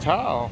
tall.